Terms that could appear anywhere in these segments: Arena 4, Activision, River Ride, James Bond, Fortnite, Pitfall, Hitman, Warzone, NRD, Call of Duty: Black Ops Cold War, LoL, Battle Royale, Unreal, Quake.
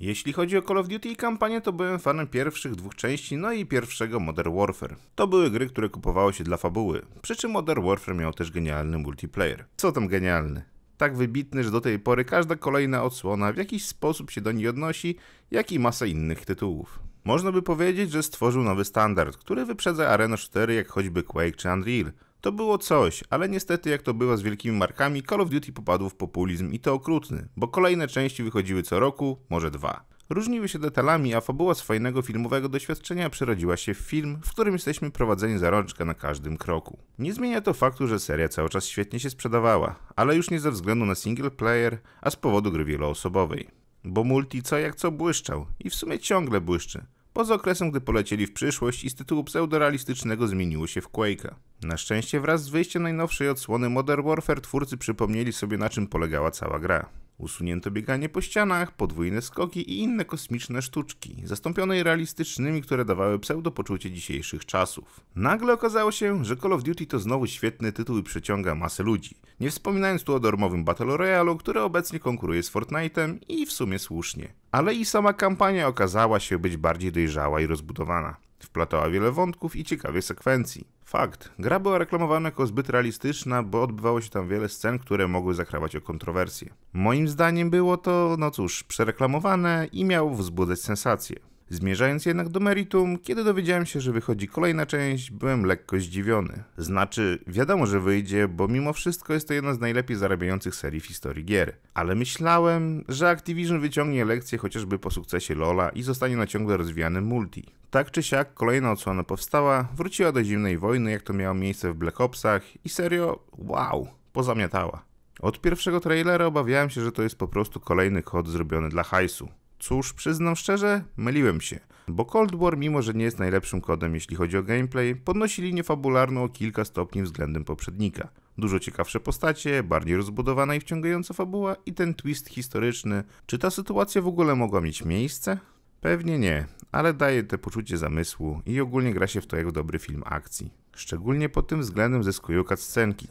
Jeśli chodzi o Call of Duty i kampanię, to byłem fanem pierwszych dwóch części, no i pierwszego Modern Warfare. To były gry, które kupowało się dla fabuły, przy czym Modern Warfare miał też genialny multiplayer. Co tam genialny? Tak wybitny, że do tej pory każda kolejna odsłona w jakiś sposób się do niej odnosi, jak i masa innych tytułów. Można by powiedzieć, że stworzył nowy standard, który wyprzedza Arena 4 jak choćby Quake czy Unreal. To było coś, ale niestety jak to bywa z wielkimi markami, Call of Duty popadł w populizm i to okrutny, bo kolejne części wychodziły co roku, może dwa. Różniły się detalami, a fabuła z fajnego filmowego doświadczenia przerodziła się w film, w którym jesteśmy prowadzeni za rączkę na każdym kroku. Nie zmienia to faktu, że seria cały czas świetnie się sprzedawała, ale już nie ze względu na single player, a z powodu gry wieloosobowej. Bo multi co jak co błyszczał i w sumie ciągle błyszczy. Poza okresem, gdy polecieli w przyszłość i z tytułu pseudorealistycznego zmieniło się w Quake'a. Na szczęście wraz z wyjściem najnowszej odsłony Modern Warfare twórcy przypomnieli sobie, na czym polegała cała gra. Usunięto bieganie po ścianach, podwójne skoki i inne kosmiczne sztuczki, zastąpione je realistycznymi, które dawały pseudopoczucie dzisiejszych czasów. Nagle okazało się, że Call of Duty to znowu świetny tytuł i przyciąga masę ludzi, nie wspominając tu o darmowym Battle Royale'u, który obecnie konkuruje z Fortnite'em i w sumie słusznie. Ale i sama kampania okazała się być bardziej dojrzała i rozbudowana. Wplatała wiele wątków i ciekawych sekwencji. Fakt, gra była reklamowana jako zbyt realistyczna, bo odbywało się tam wiele scen, które mogły zakrawać o kontrowersje. Moim zdaniem było to, no cóż, przereklamowane i miało wzbudzać sensację. Zmierzając jednak do meritum, kiedy dowiedziałem się, że wychodzi kolejna część, byłem lekko zdziwiony. Znaczy, wiadomo, że wyjdzie, bo mimo wszystko jest to jedna z najlepiej zarabiających serii w historii gier. Ale myślałem, że Activision wyciągnie lekcję chociażby po sukcesie LoL'a i zostanie na ciągle rozwijany multi. Tak czy siak, kolejna odsłona powstała, wróciła do zimnej wojny, jak to miało miejsce w Black Opsach i serio, wow, pozamiatała. Od pierwszego trailera obawiałem się, że to jest po prostu kolejny kod zrobiony dla hajsu. Cóż, przyznam szczerze, myliłem się, bo Cold War, mimo że nie jest najlepszym kodem jeśli chodzi o gameplay, podnosi linię fabularną o kilka stopni względem poprzednika. Dużo ciekawsze postacie, bardziej rozbudowana i wciągająca fabuła i ten twist historyczny. Czy ta sytuacja w ogóle mogła mieć miejsce? Pewnie nie, ale daje to poczucie zamysłu i ogólnie gra się w to jak dobry film akcji. Szczególnie pod tym względem zyskują cutscenki.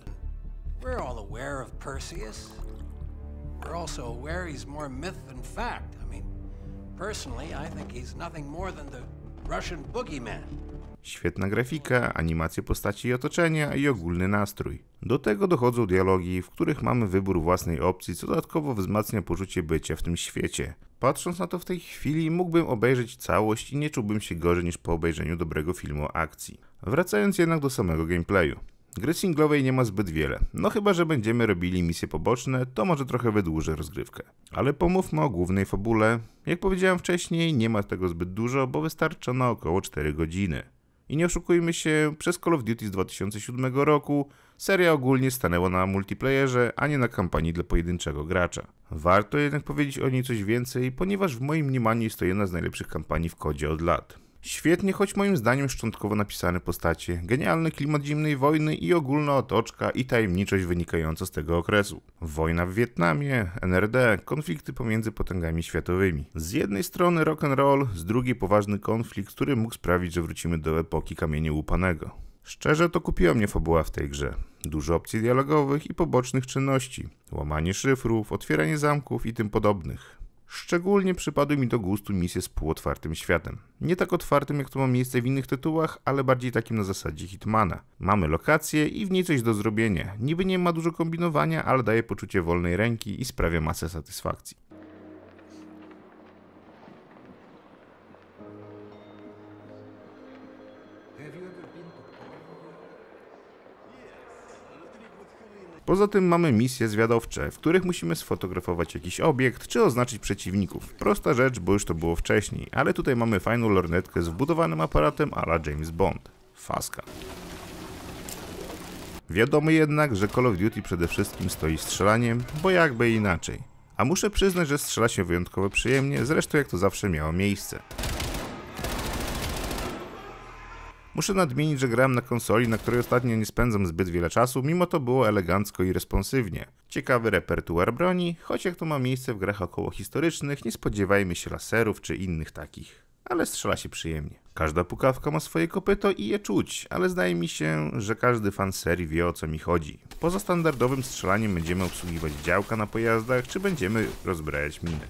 Świetna grafika, animacje postaci i otoczenia i ogólny nastrój. Do tego dochodzą dialogi, w których mamy wybór własnej opcji, co dodatkowo wzmacnia poczucie bycia w tym świecie. Patrząc na to w tej chwili, mógłbym obejrzeć całość i nie czułbym się gorzej niż po obejrzeniu dobrego filmu o akcji. Wracając jednak do samego gameplayu. Gry singlowej nie ma zbyt wiele, no chyba że będziemy robili misje poboczne, to może trochę wydłuży rozgrywkę. Ale pomówmy o głównej fabule. Jak powiedziałem wcześniej, nie ma tego zbyt dużo, bo wystarcza na około 4 godziny. I nie oszukujmy się, przez Call of Duty z 2007 roku seria ogólnie stanęła na multiplayerze, a nie na kampanii dla pojedynczego gracza. Warto jednak powiedzieć o niej coś więcej, ponieważ w moim mniemaniu jest to jedna z najlepszych kampanii w kodzie od lat. Świetnie, choć moim zdaniem szczątkowo napisane postacie, genialny klimat zimnej wojny i ogólna otoczka i tajemniczość wynikająca z tego okresu. Wojna w Wietnamie, NRD, konflikty pomiędzy potęgami światowymi. Z jednej strony rock'n'roll, z drugiej poważny konflikt, który mógł sprawić, że wrócimy do epoki kamienia łupanego. Szczerze to kupiła mnie fabuła w tej grze. Dużo opcji dialogowych i pobocznych czynności, łamanie szyfrów, otwieranie zamków i tym podobnych. Szczególnie przypadły mi do gustu misje z półotwartym światem. Nie tak otwartym jak to ma miejsce w innych tytułach, ale bardziej takim na zasadzie Hitmana. Mamy lokację i w niej coś do zrobienia. Niby nie ma dużo kombinowania, ale daje poczucie wolnej ręki i sprawia masę satysfakcji. Poza tym mamy misje zwiadowcze, w których musimy sfotografować jakiś obiekt czy oznaczyć przeciwników. Prosta rzecz, bo już to było wcześniej, ale tutaj mamy fajną lornetkę z wbudowanym aparatem à la James Bond. Faska. Wiadomo jednak, że Call of Duty przede wszystkim stoi strzelaniem, bo jakby inaczej. A muszę przyznać, że strzela się wyjątkowo przyjemnie, zresztą jak to zawsze miało miejsce. Muszę nadmienić, że grałem na konsoli, na której ostatnio nie spędzam zbyt wiele czasu, mimo to było elegancko i responsywnie. Ciekawy repertuar broni, choć jak to ma miejsce w grach około historycznych, nie spodziewajmy się laserów czy innych takich, ale strzela się przyjemnie. Każda pukawka ma swoje kopyto i je czuć, ale zdaje mi się, że każdy fan serii wie, o co mi chodzi. Poza standardowym strzelaniem będziemy obsługiwać działka na pojazdach, czy będziemy rozbrajać miny.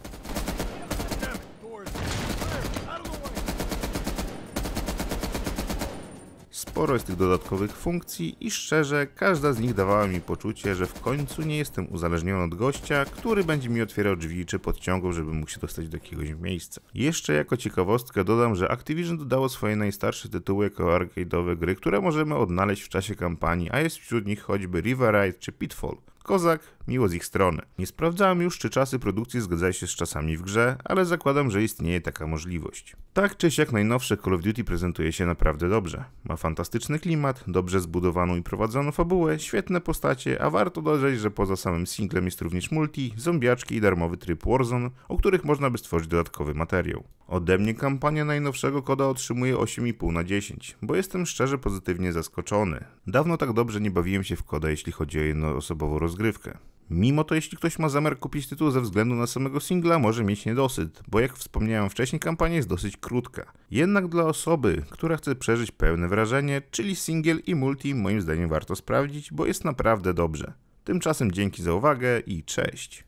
Sporo jest tych dodatkowych funkcji i szczerze, każda z nich dawała mi poczucie, że w końcu nie jestem uzależniony od gościa, który będzie mi otwierał drzwi czy podciągał, żeby mógł się dostać do jakiegoś miejsca. Jeszcze jako ciekawostkę dodam, że Activision dodało swoje najstarsze tytuły jako arcade'owe gry, które możemy odnaleźć w czasie kampanii, a jest wśród nich choćby River Ride czy Pitfall. Kozak, miło z ich strony. Nie sprawdzałem już, czy czasy produkcji zgadzają się z czasami w grze, ale zakładam, że istnieje taka możliwość. Tak czy siak najnowsze Call of Duty prezentuje się naprawdę dobrze. Ma fantastyczny klimat, dobrze zbudowaną i prowadzoną fabułę, świetne postacie, a warto dodać, że poza samym singlem jest również multi, zombiaczki i darmowy tryb Warzone, o których można by stworzyć dodatkowy materiał. Ode mnie kampania najnowszego koda otrzymuje 8,5 na 10, bo jestem szczerze pozytywnie zaskoczony. Dawno tak dobrze nie bawiłem się w koda, jeśli chodzi o jednoosobową rozgrywkę. Mimo to, jeśli ktoś ma zamiar kupić tytuł ze względu na samego singla, może mieć niedosyt, bo jak wspomniałem wcześniej, kampania jest dosyć krótka. Jednak dla osoby, która chce przeżyć pełne wrażenie, czyli singiel i multi, moim zdaniem warto sprawdzić, bo jest naprawdę dobrze. Tymczasem dzięki za uwagę i cześć!